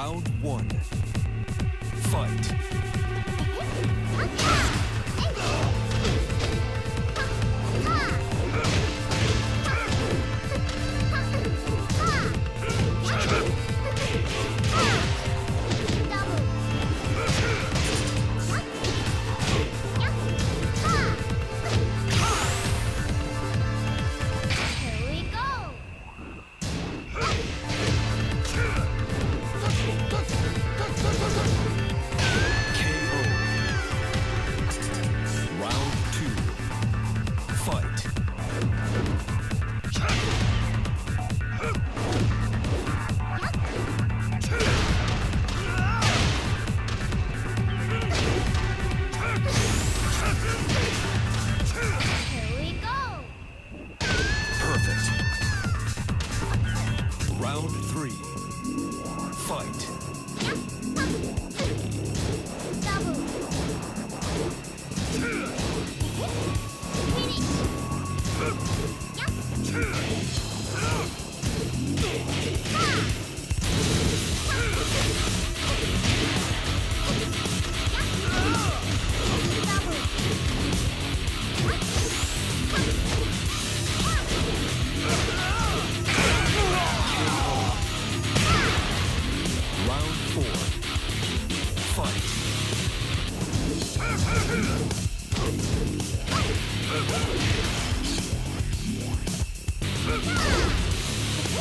Round one. Fight. Round 3. Fight.